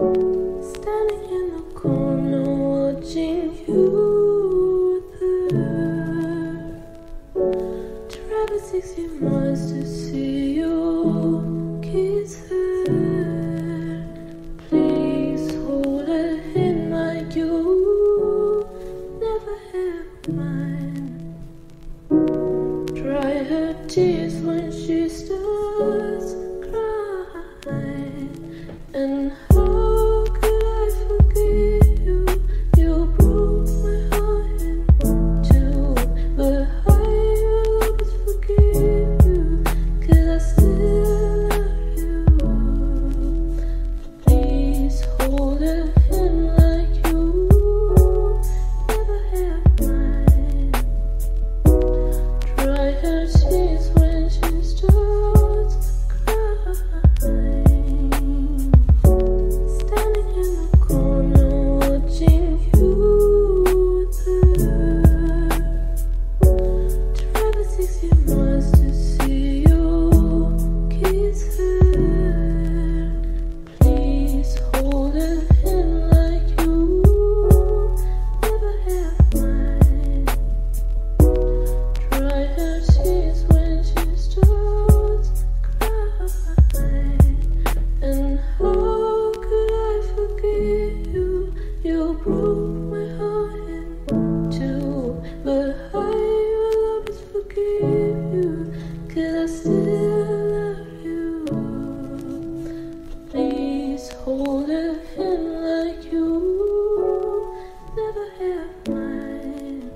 Standing in the corner watching you there, travel 60 miles to see you kiss her. Please hold her hand like you never have mine. Dry her tears when she starts crying, and hold her hand like you never have mine.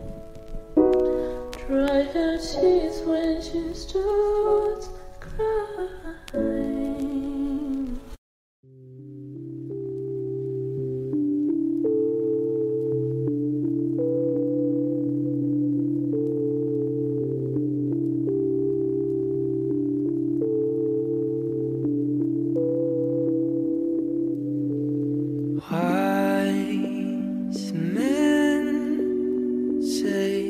Dry her tears when she starts crying. Wise men say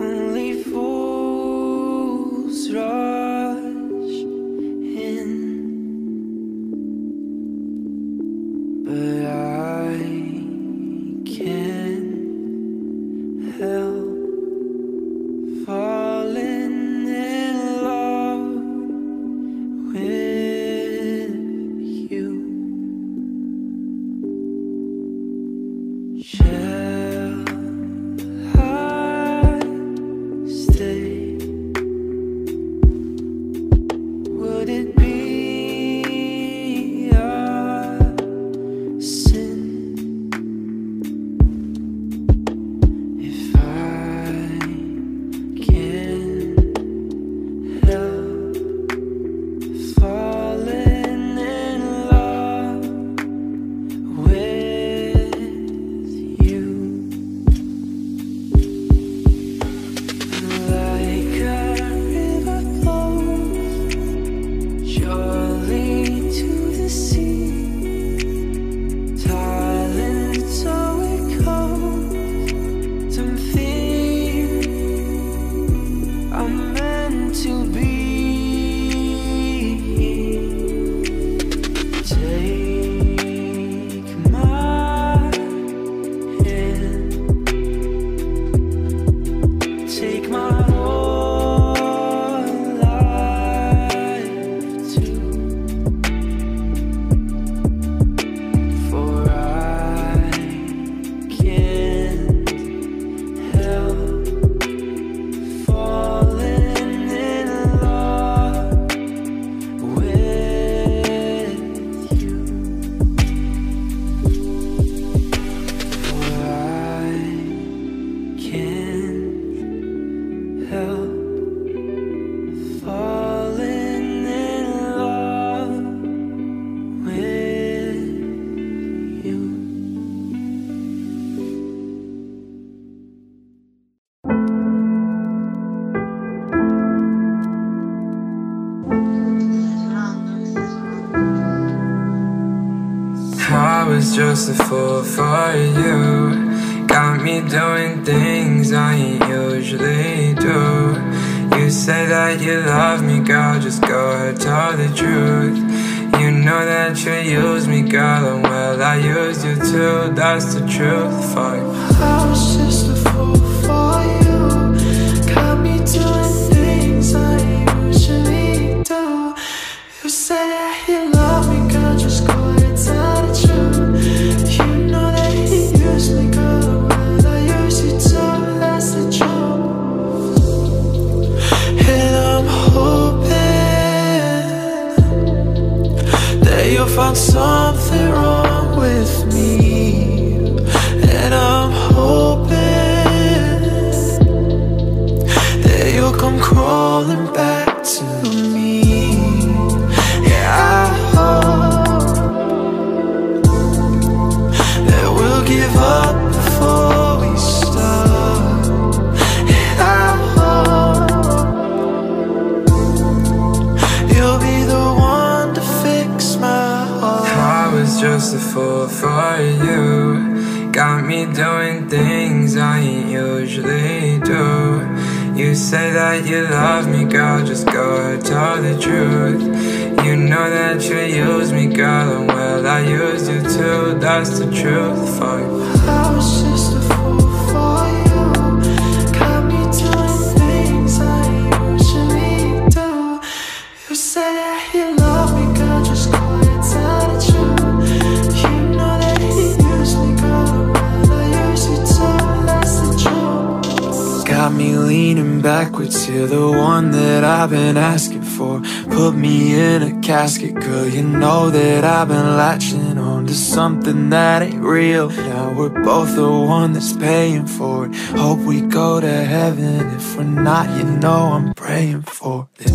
only fools rush in, but I can't help falling in love with. Shall I stay? Would it be a sin if I can help falling? I was just a fool for you. Got me doing things I ain't usually do. You say that you love me, girl, just go ahead, tell the truth. You that you used me, girl, and well, I used you too. That's the truth, fuck. I was just a fool for you. Got me doing things I usually do. You said that you love me, girl, just go and tell the truth. You know that you used me, girl, well, I used you too. That's the truth. And I'm hoping you found something wrong with me, and I'm hoping that you'll come crawling back to me. Yeah, I hope that we'll give up before we start. And I hope you'll be the one. Just a fool for you. Got me doing things I ain't usually do. You say that you love me, girl, just go tell the truth. You know that you used me, girl, and well, I used you too. That's the truth, fuck. I was just a fool for you. Got me doing things I usually do. You said that you love me, girl, just go and tell the truth. Got me leaning backwards, you're the one that I've been asking for. Put me in a casket, girl, you know that I've been latching on to something that ain't real. Now we're both the one that's paying for it. Hope we go to heaven, if we're not, you know I'm praying for it.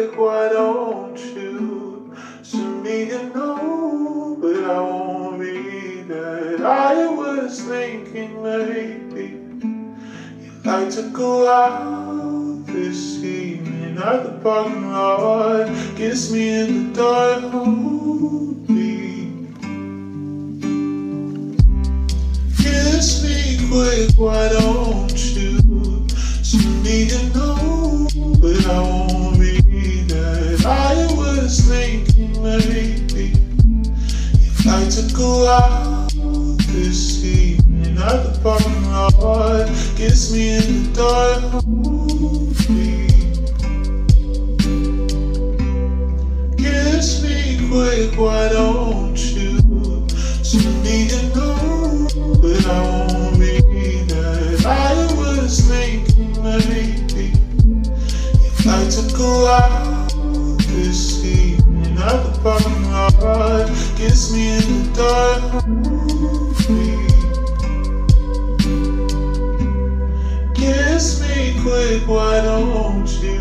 like, why don't you send me a note? But I won't read that. I was thinking maybe you'd like to go out this evening at the parking lot. Kiss me in the dark, hold me. Kiss me quick, why don't you send me a note? But I won't read that. I was thinking maybe you'd like to go out this evening at the parking lot. Kiss me in the dark, hold me. Kiss me quick, why don't you send me a note? But I won't read that. I was thinking maybe you'd like to go out this evening at the parking lot. Kiss me in the dark, hold me. Kiss me quick, why don't you? Why don't you?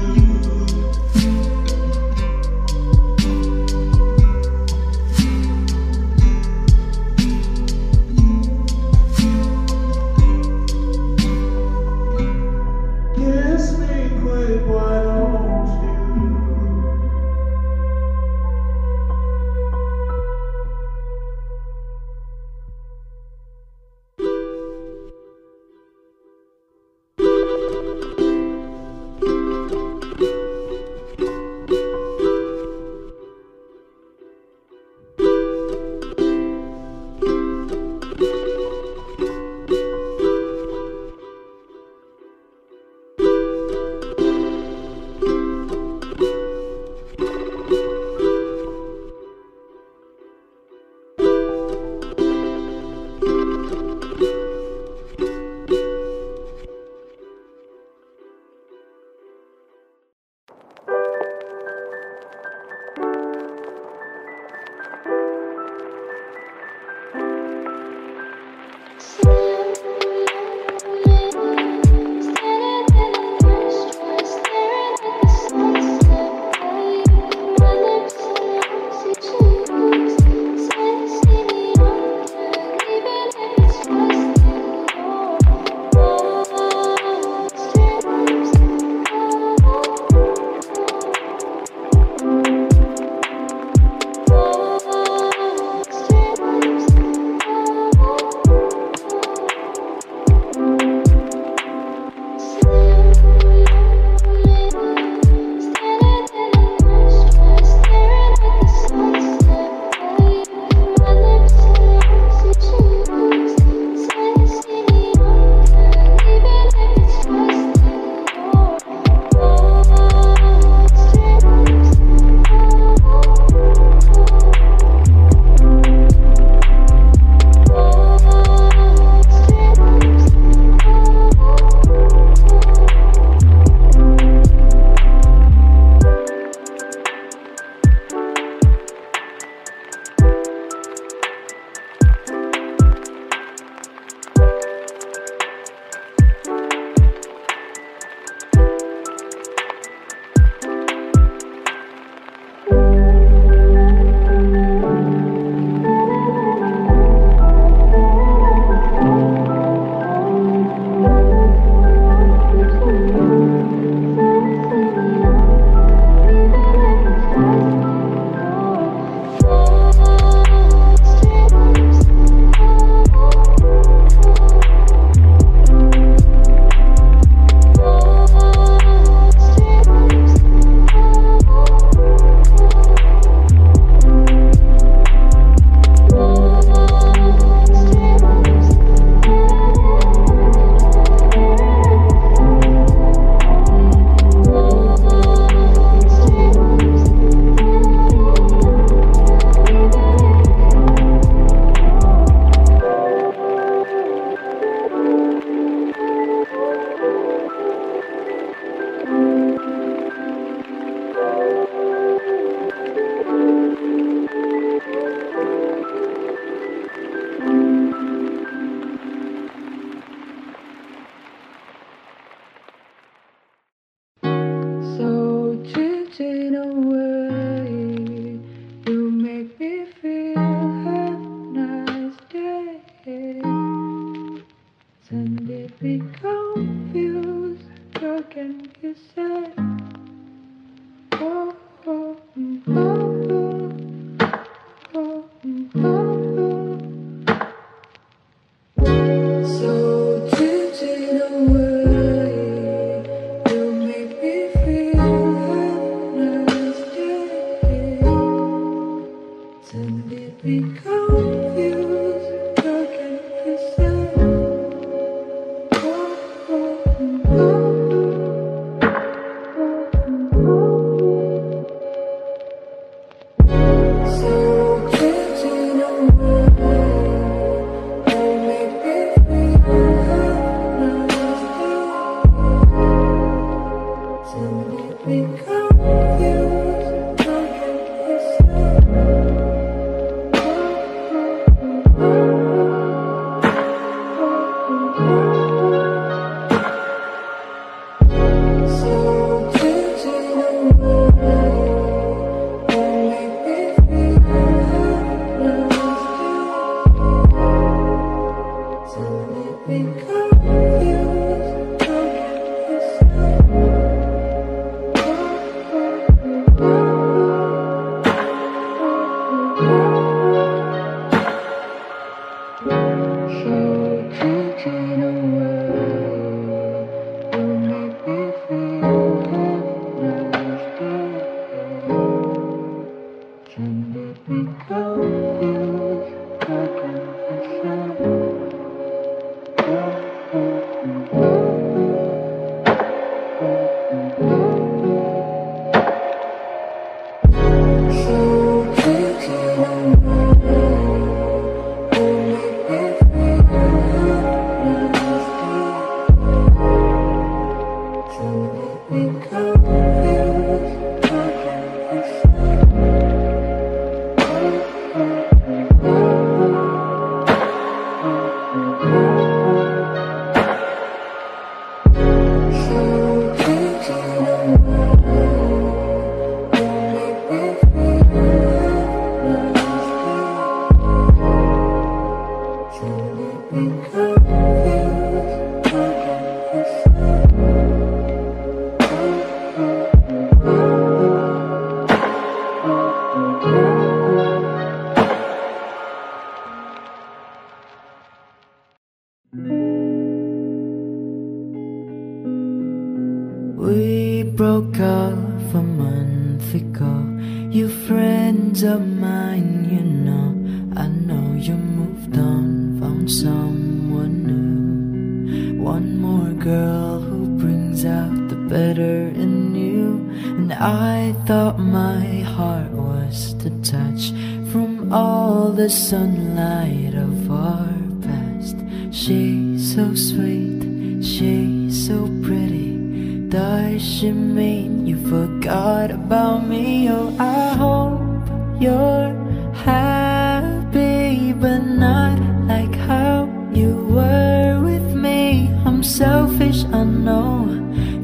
be confused, you can be sad. Oh, oh, oh, oh, oh, oh, oh. So Gigi, don't worry, you make me feel understood. Don't let me be confused, you can be sad. We broke off a month ago. You friends of mine, you know. I know you moved on, found someone new. One more girl who brings out the better in you. And I thought my heart was detached from all the sunlight of our past. She's so sweet, she's so pretty. Does she mean you forgot about me? Oh, I hope you're happy, but not like how you were with me. I'm selfish, I know,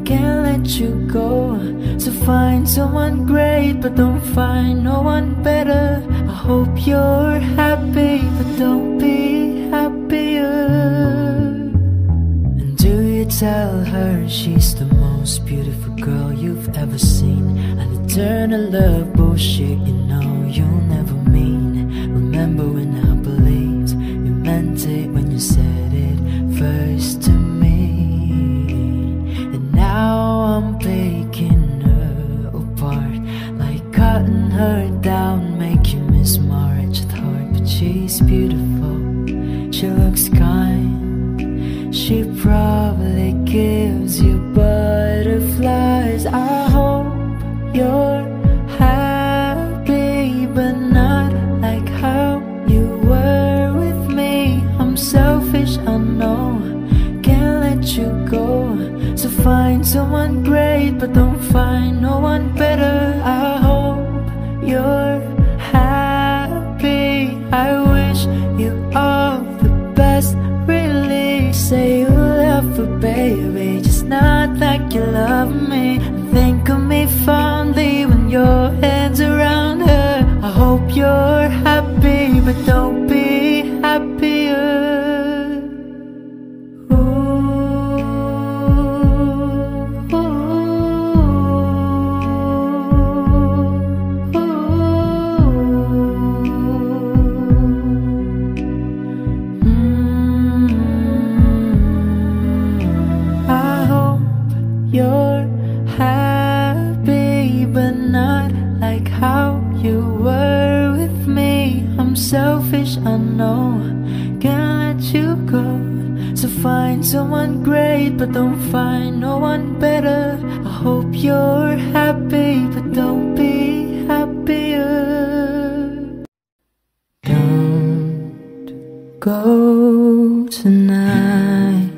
can't let you go. So find someone great, but don't find no one better. I hope you're happy, but don't be happier. And do you tell her she's the most beautiful girl you've ever seen? An eternal love bullshit, you know you'll never mean. Remember when I believed you meant it when you said it first to me. And now I'm picking her apart, like cutting her down, make you miss my wretched heart. But she's beautiful, she looks kind, she probably gives you butterflies. I hope you're happy, but not like how you were with me. I'm selfish, I know, can't let you go. So find someone great, but don't find no one better. I hope you're happy. I wish you all the best, really. Say you love her, baby, not like you love me. Think of me fondly when your head's around her. I hope you're happy, but don't be happier. Ooh. find someone great, but don't find no one better. I hope you're happy, but don't be happier. Don't go tonight,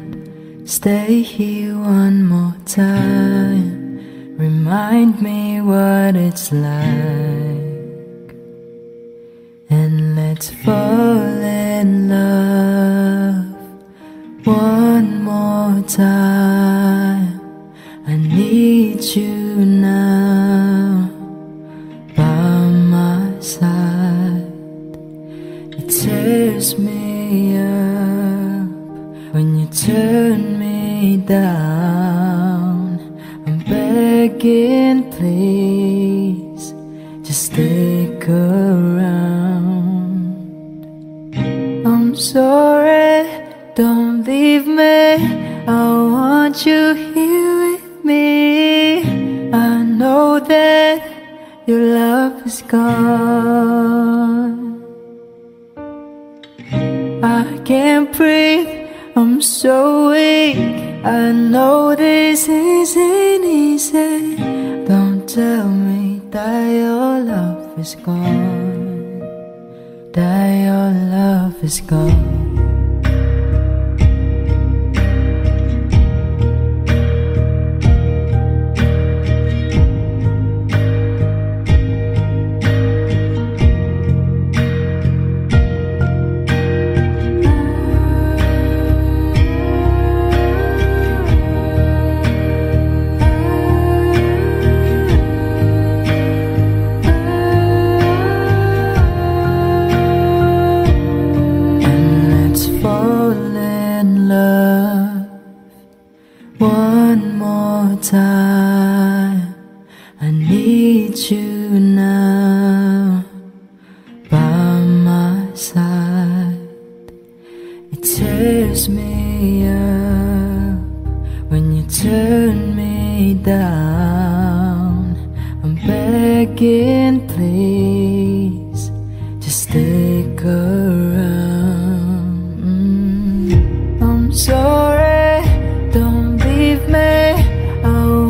stay here one more time, remind me what it's like, and let's fall in love one more time. I need you now by my side. It tears me up when you turn me down. I'm begging, please, just stick around. I'm sorry, don't leave me, I want you here with me. I know that your love is gone, I can't breathe, I'm so weak. I know this isn't easy. Don't tell me that your love is gone, that your love is gone. Time, I need you now by my side. It tears me up when you turn me down. I'm begging, please, just stick around. I'm sorry, don't leave me, I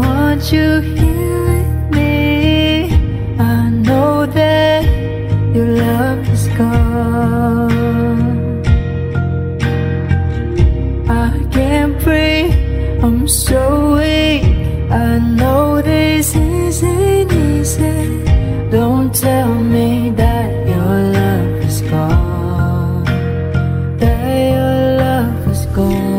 want you here with me. I know that your love is gone, I can't breathe, I'm so weak. I know this isn't easy. Don't tell me that your love is gone, that your love is gone.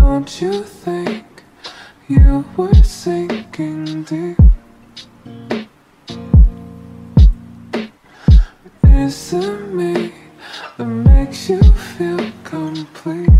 Don't you think you were sinking deep? Is it me that makes you feel complete?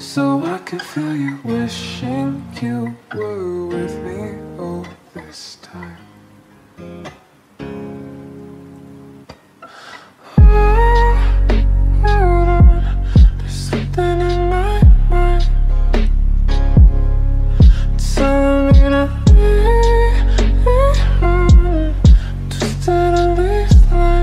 So I can feel you wishing you were with me all this time. There's something in my mind, telling me to leave, just to leave.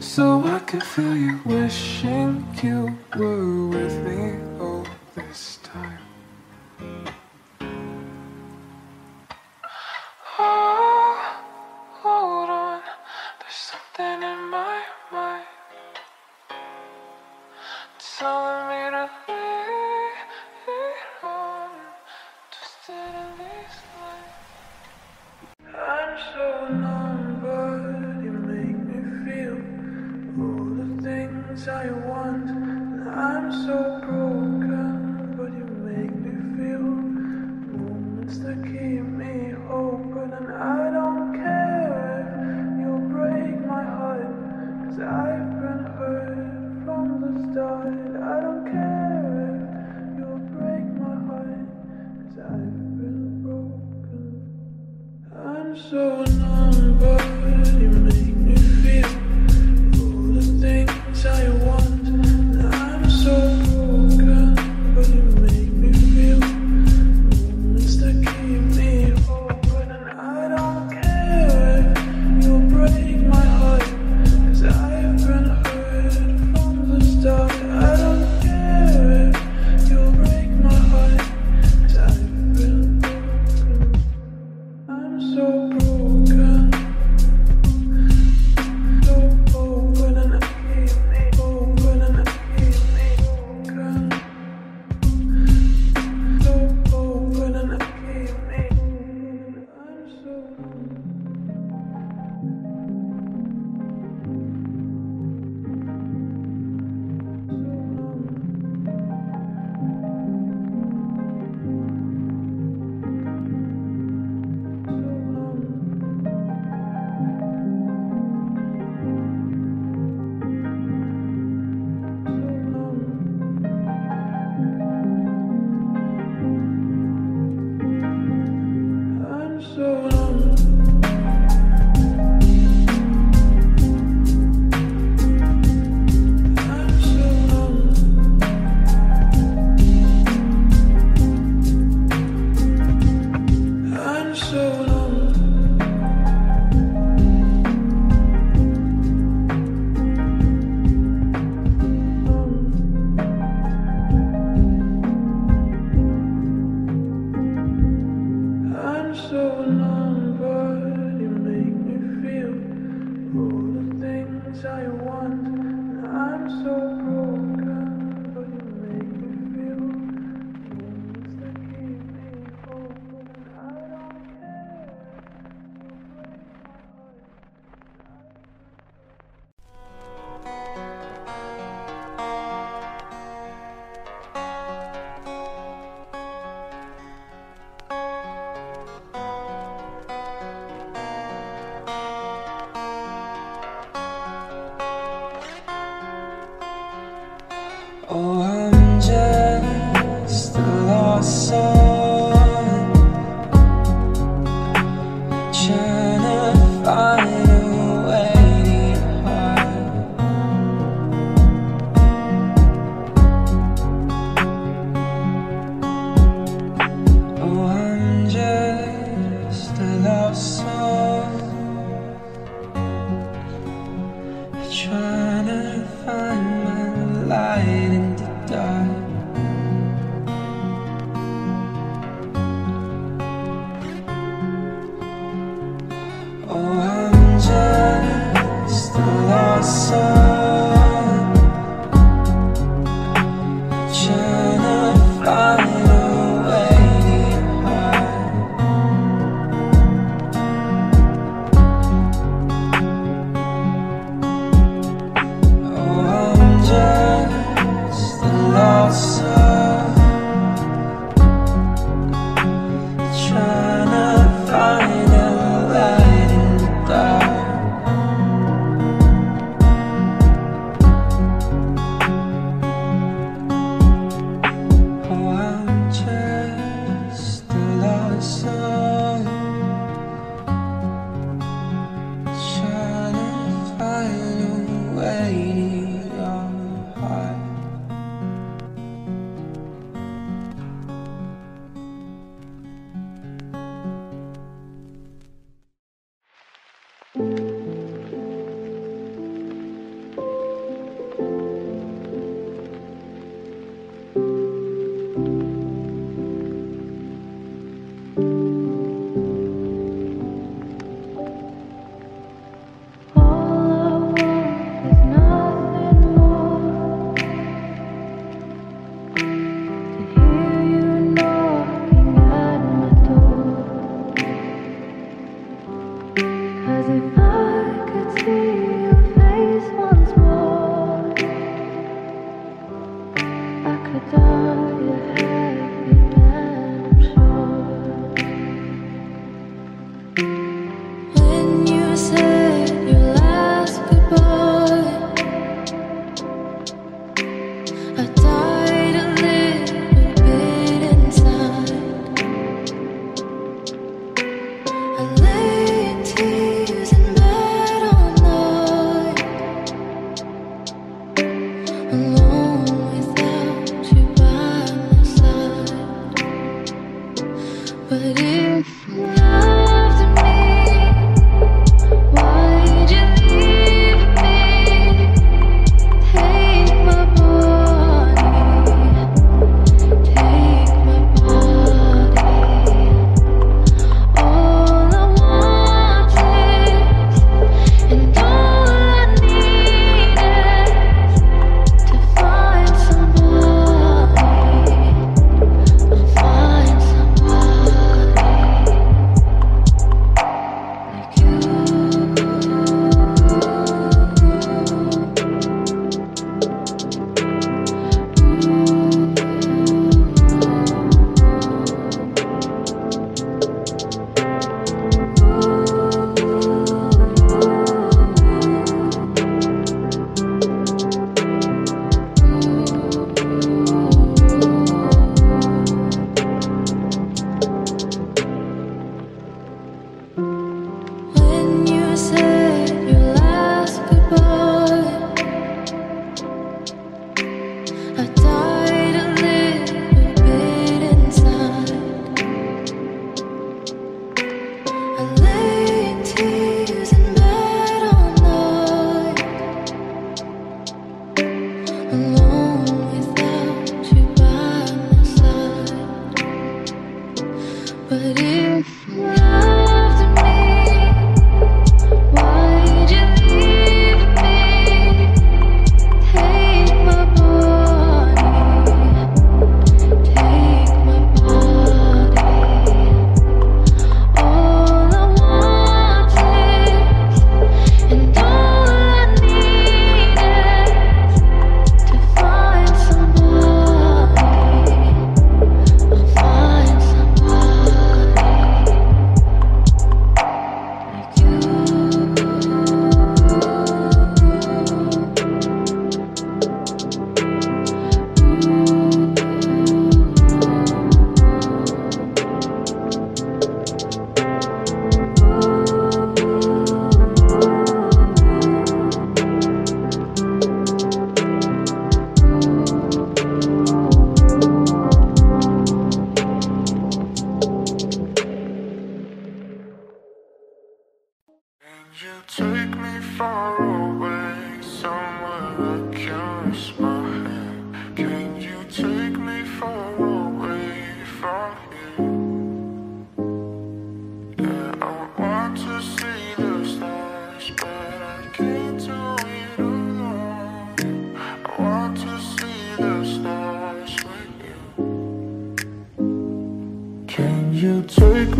so I can feel you wishing you were with me all this time. Oh, hold on, there's something in my mind telling me to lead on, twisted in these lines. I'm so numb, but you make me feel all the things I want. I'm so broken, but you make me feel moments that keep me open. And I don't care if you'll break my heart, 'cause I've been hurt from the start. I don't care if you'll break my heart, 'cause I've been broken. I'm so numb, but you make me feel all the things I want. I'm so broken, but you make me feel moments that keep me open. And I don't care if you'll break my heart, 'cause I've been hurt from the start. I don't care if you'll break my heart, 'cause I've been broken. I'm so broken, so open, and I keep me open, and I keep me broken. So open, and I keep me open. I'm so. So I'm so numb, but you make me feel all the things I want. I'm so broken, but you make me feel moments that keep me open. I don't care if you break my oh, I'm just a lost soul, trying to find a way to your heart. Oh, I'm just a lost soul, trying to find my light.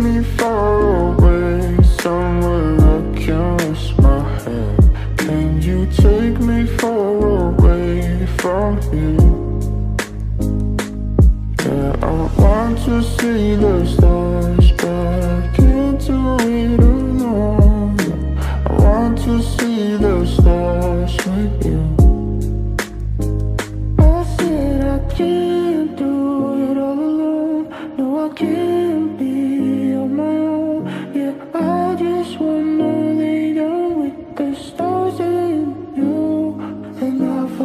me far away, somewhere I can rest my head. Can you take me far away from here? Yeah, I want to see the stars, but I can't do it alone. I want to see the stars with you. Can you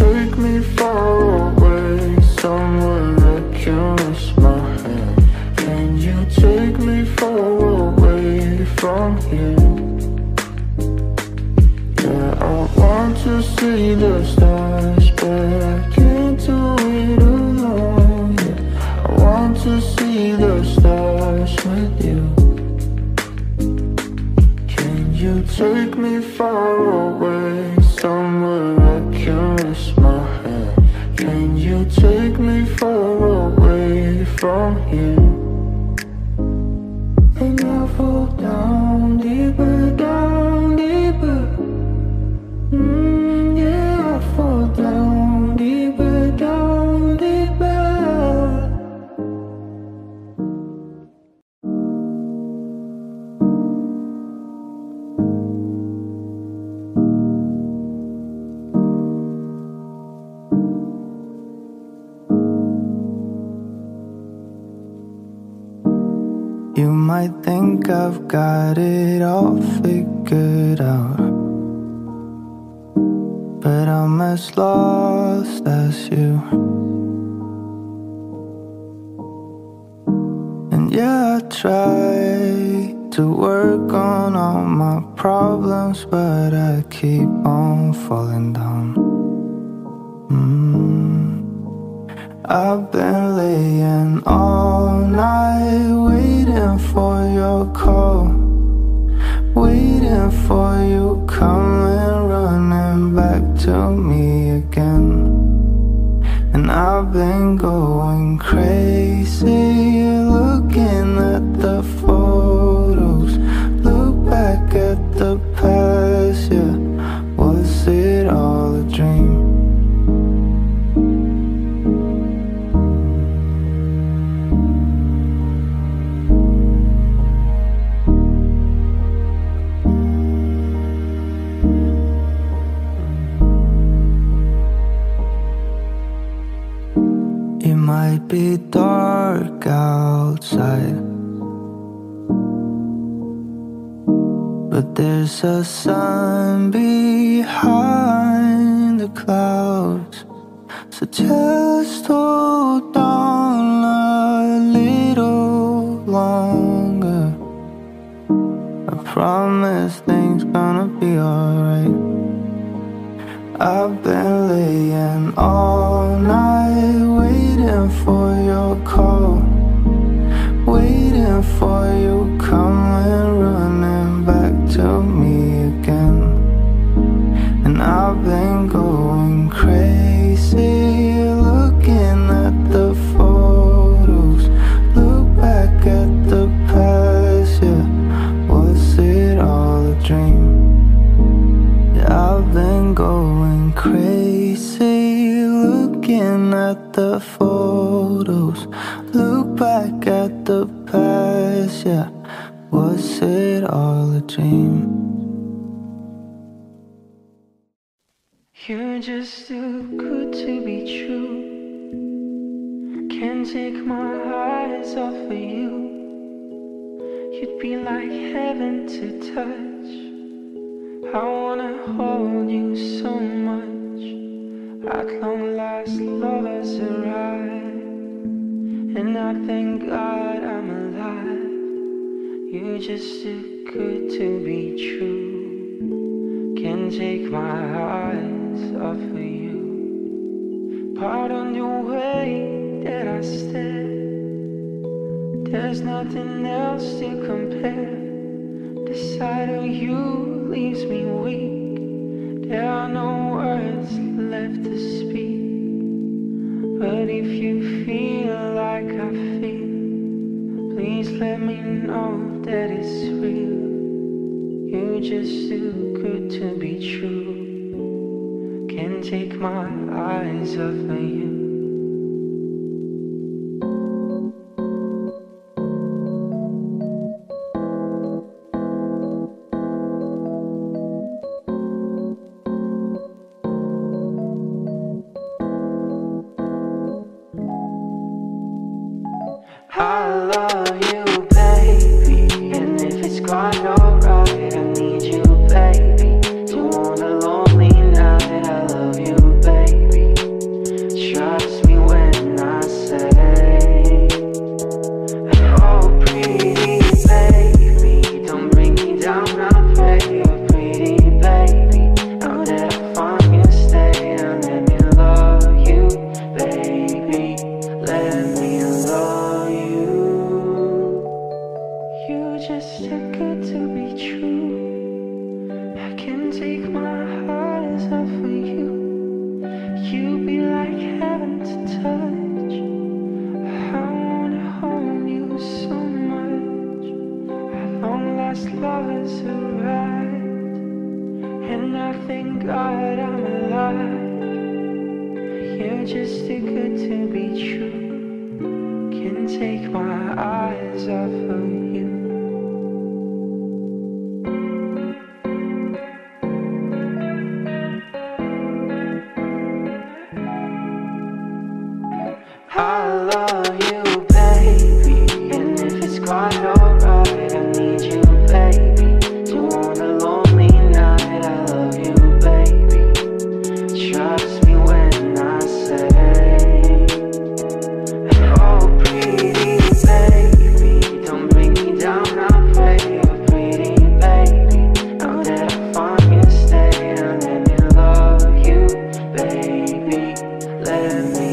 take me far away, somewhere I can rest my head? Can you take me far away from here? Yeah, I want to see the stars, but I can't do it alone. Yeah, I want to see the stars with you. Can you take me far away, somewhere I can rest my head? Can you take me far away from here? And I fall down deeper, down deeper. Yeah, I fall down deeper, down deeper. You might think I've got it all figured out, but I'm as lost as you. And yeah, I try to work on all my problems, but I keep on falling down. I've been laying all night waiting for your call, waiting for you coming, running back to me again. And I've been going crazy, looking at the photos, look back at the past, yeah. Was it all a dream? Might be dark outside, but there's a sun behind the clouds. So just hold on a little longer. I promise things gonna be alright. I've been laying all night waiting for your call, waiting for you coming, running back to me again. And I've been going crazy, looking at the photos, look back at the past, yeah. Was it all a dream? I've been going crazy, looking at the photos, look back at the past, yeah. Was it all a dream? You're just too good to be true. I can't take my eyes off of you. You'd be like heaven to touch. I wanna hold you so much. At long last, love has arrived, and I thank God I'm alive. You're just too good to be true. Can't take my eyes off of you. Pardon the way that I stare. There's nothing else to compare. The sight of you leaves me weak. There are no words left to speak. But if you feel like I feel, please let me know that it's real. You're just too good to be true. Can't take my eyes off of you. I love you, baby, and if it's gone alright, I need you, baby. Don't wanna lonely now that I love you, baby. Trust me when I say oh, pretty baby, don't bring me down, I pray. Oh, pretty baby, now that I find you, stay and let me love you, baby. Let me love you. You're just too good to be true. I can't take my eyes off of you. You be like heaven to touch. I wanna hold you so much. Our long lost love is arrived, and I thank God I'm alive. You're just too good to be true. Can't take my eyes off of you. I love you, baby, and if it's gone alright, I need you, baby. Don't wanna lonely night, I love you, baby. Trust me when I say oh, pretty baby, don't bring me down, I pray. Oh, pretty baby, now that I find you, stay and let me love you, baby. Let me love you.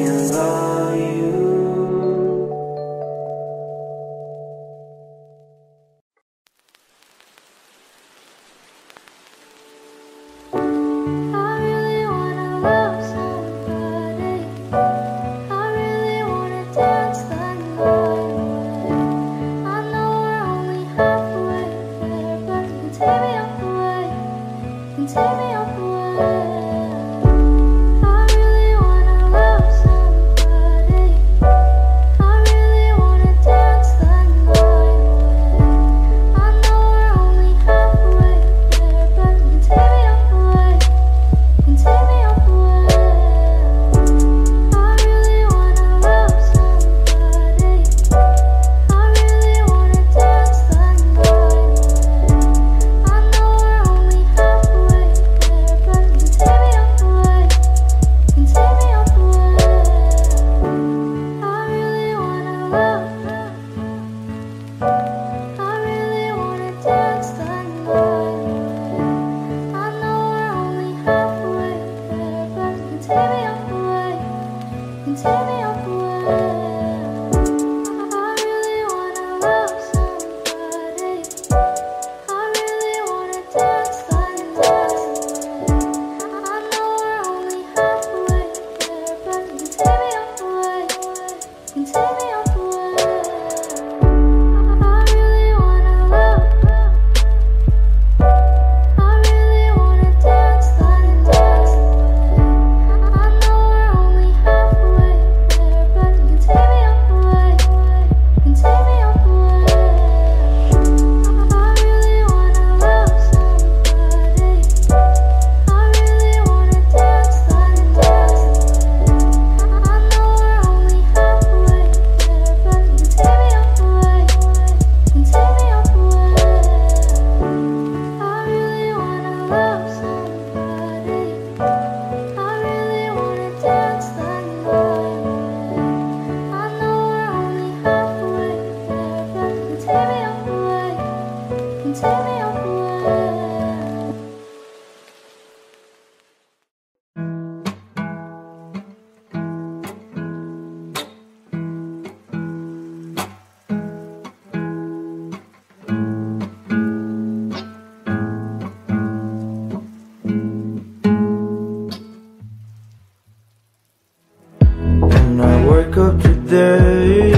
wake up today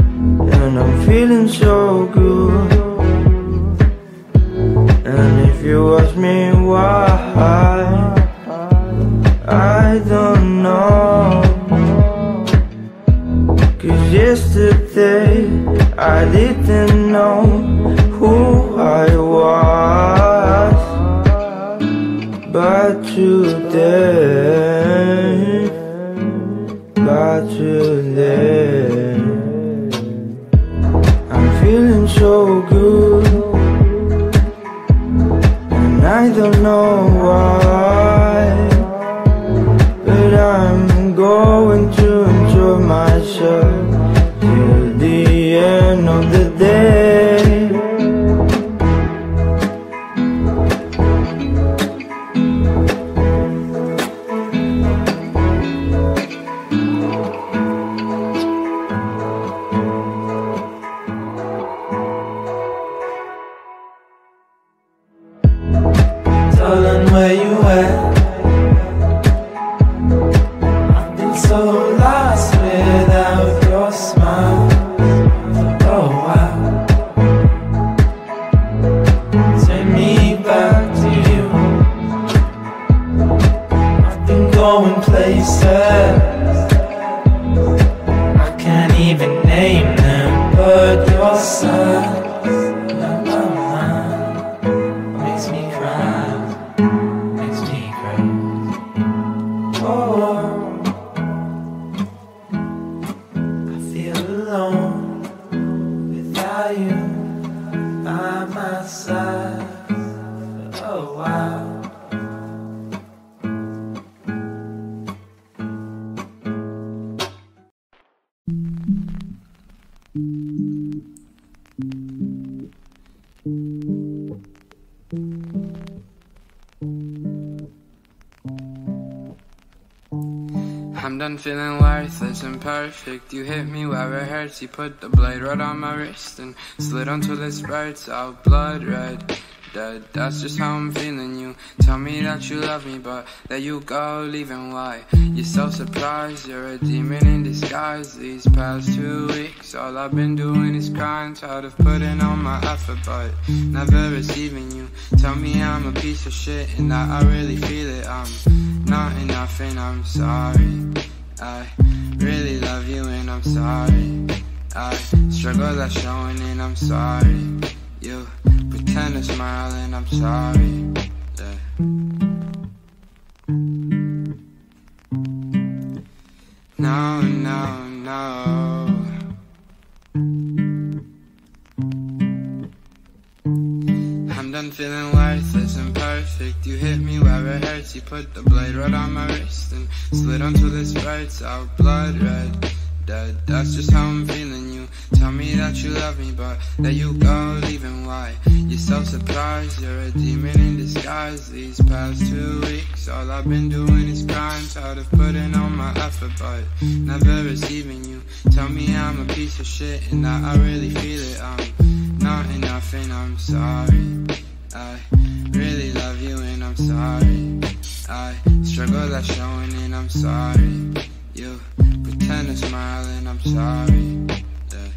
and I'm feeling so good. And if you ask me why, I don't know. 'Cause yesterday I didn't know who I was, but today, I'm feeling so good, and I don't know why, but I'm going to enjoy myself till the end of the day. Darling, where you at? I've been so lost without your smile for a while. Take me back to you. I've been going places I can't even name them, but your side by my side for a while. I'm done feeling worthless and perfect. You hit me where it hurts. You put the blade right on my wrist and slid onto this bird's out blood red. Dead. That's just how I'm feeling. You tell me that you love me, but there you go, leaving. Why? You're so surprised. You're a demon in disguise. These past 2 weeks, all I've been doing is crying, tired of putting on my effort, but never receiving you. Tell me I'm a piece of shit and that I really feel it. I'm not enough and I'm sorry. I really love you and I'm sorry. I struggle at showing and I'm sorry. You pretend to smile and I'm sorry, yeah. No, no, no. I'm done feeling worthless and perfect. You hit me where it hurts. You put the blade right on my wrist and slid onto this bird's out blood red. Dead. That's just how I'm feeling. You tell me that you love me, but there you go, leaving. Why? You're so surprised. You're a demon in disguise. These past 2 weeks, all I've been doing is crying, tired of putting on my effort, but never receiving you. Tell me I'm a piece of shit and that I really feel it. I'm not enough and I'm sorry. I really love you and I'm sorry. I struggle at showing and I'm sorry. You pretend to smile and I'm sorry, yeah.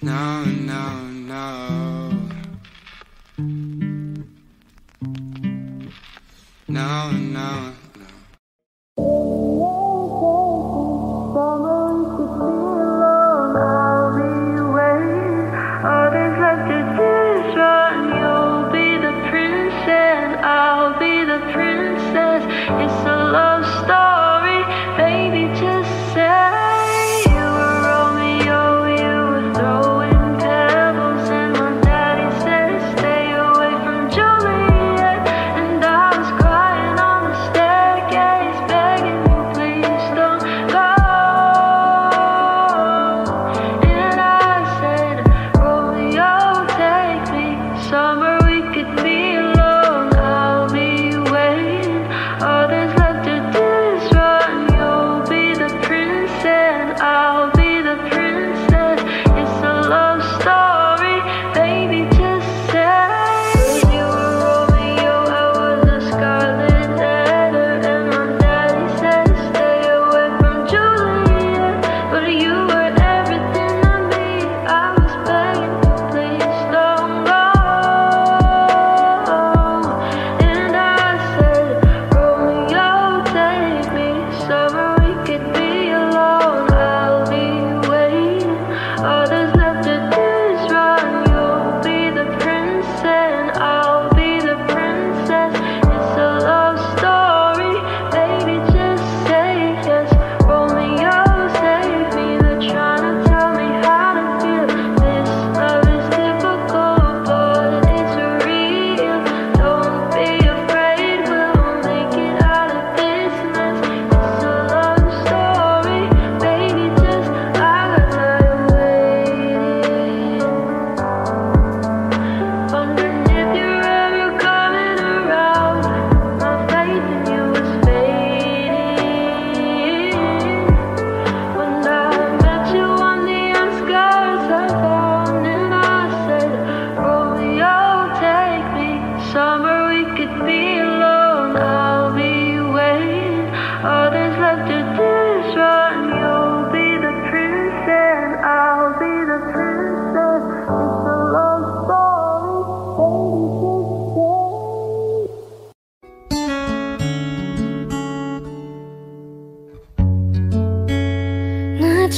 No, no, no. No, no, no. Stay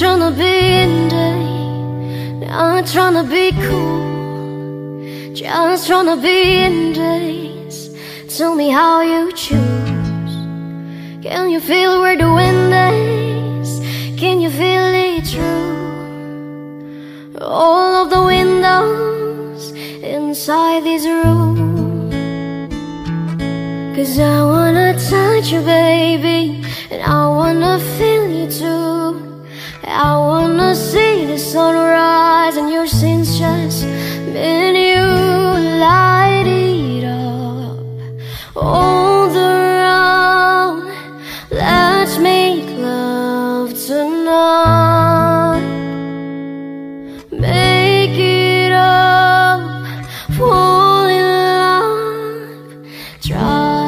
Tryna be indie, not tryna be cool, just tryna be indies. Tell me how you choose. Can you feel where the wind is? Can you feel it through all of the windows inside this room? Cause I wanna touch you, baby, and I wanna feel you too. I wanna see the sunrise and your sins, just me and you, light it up all around. Let's make love tonight, make it up, fall in love, try.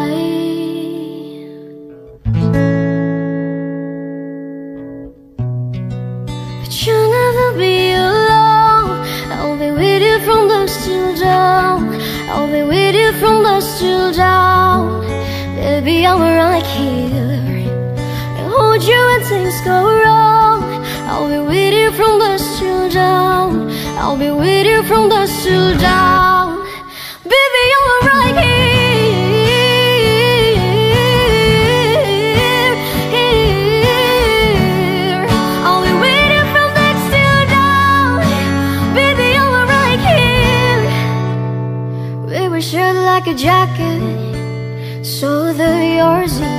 You'll never be alone. I'll be with you from dusk till dawn. I'll be with you from dusk till dawn. Baby, I'm right here. I'll hold you when things go wrong. I'll be with you from dusk till dawn. I'll be with you from dusk till dawn. Baby, I'm right here. A jacket, so the Yorzy.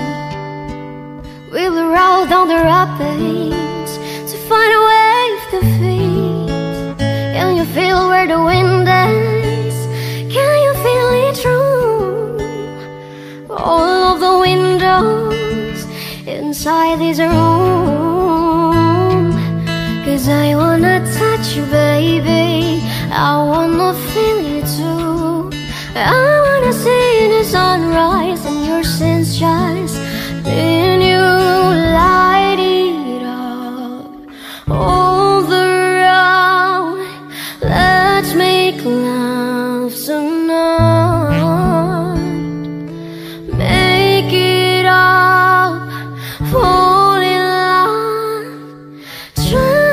We will roll down the rapids to find a wave to feed. Can you feel where the wind is? Can you feel it through all of the windows inside this room? Cause I wanna touch you, baby, I wanna feel you too. I wanna see the sunrise and your sins, just me and you, light it up all around. Let's make love tonight, make it up, fall in love, try.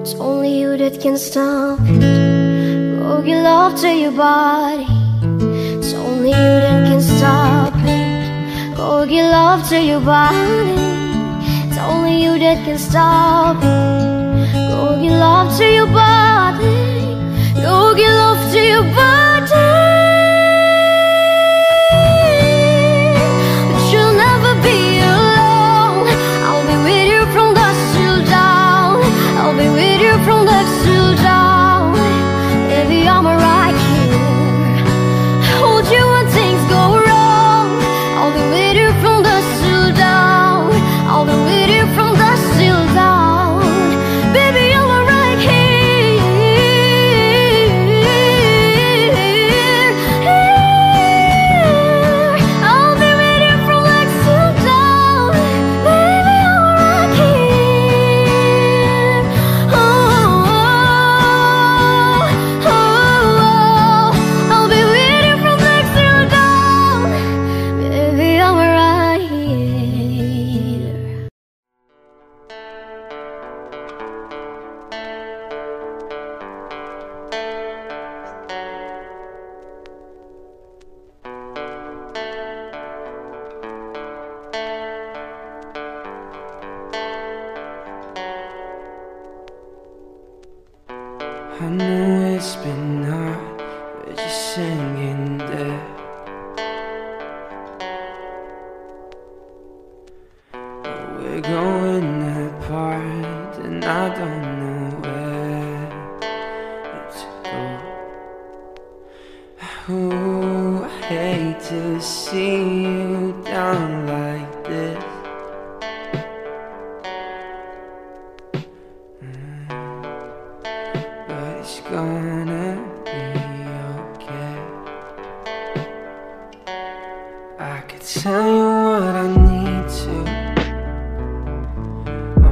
It's only you that can stop it. Oh, give love to your body. It's only you that can stop it. Oh, give love to your body. It's only you that can stop it. Oh, give love to your body. Oh, give love to your body. it's been hard, but you're singing there. We're going apart, and I don't know where to go. Ooh, I hate to see you down like this. It's gonna be okay. I could tell you what I need to,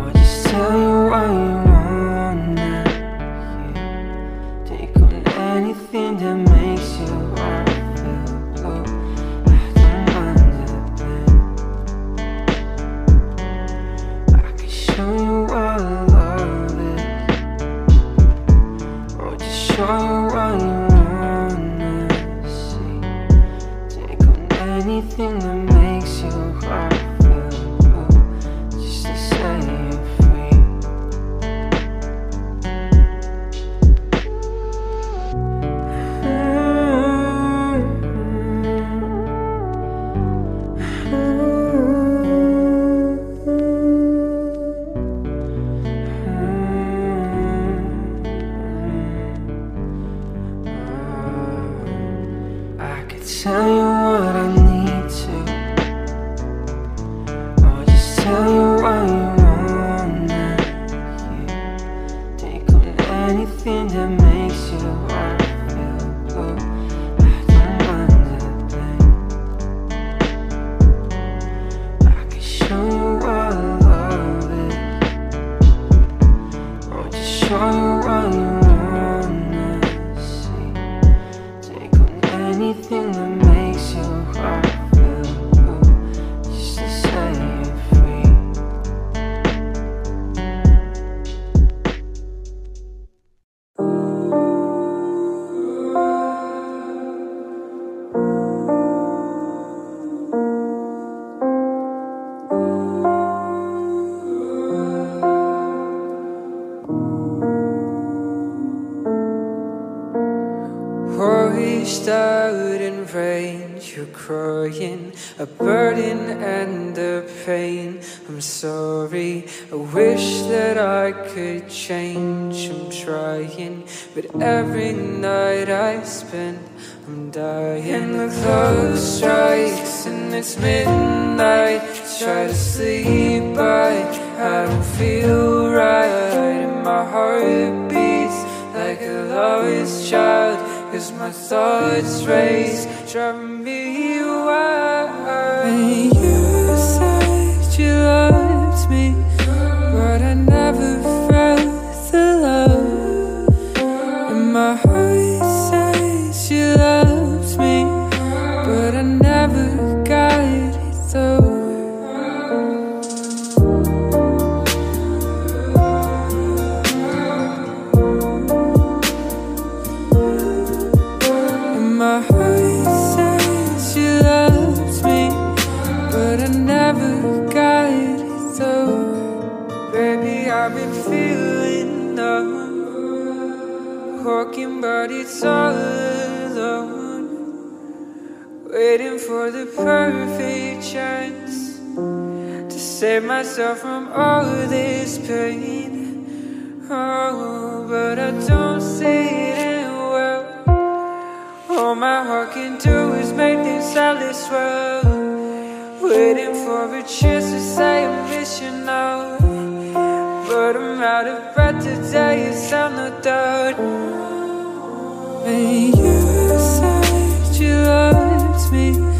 or just tell you what you want now. Yeah. Take on anything that makes you all feel blue. I don't mind a thing. I could show you what love is, or just show you what you wanna see. Take on anything that makes you heart feel blue, just to set you free. Tell you what I need to, or just tell you what you want now. Yeah. Take on anything that makes you all feel blue. I don't mind a thing. I can show you what love is, or just show you what you wanna see. Take on anything that makes your heart feel blue, just to set you free. Worries didn't range, you're crying, a burden and a pain. I'm sorry, I wish that I could change. I'm trying, but every night I spend, I'm dying. The clock strikes and it's midnight. Try to sleep, but I don't feel right. And my heart beats like a lost child, 'cause my thoughts race, driving me wild. And you said you loved me, but I never felt the love. And my heart says you loved me, but I never got it though. I've been feeling numb, walking but it's all alone, waiting for the perfect chance to save myself from all this pain. Oh, but I don't see it in well. All my heart can do is make this endless swell, waiting for a chance to say I miss you now. But I'm out of breath today, yes, I'm no doubt. And you said you loved me,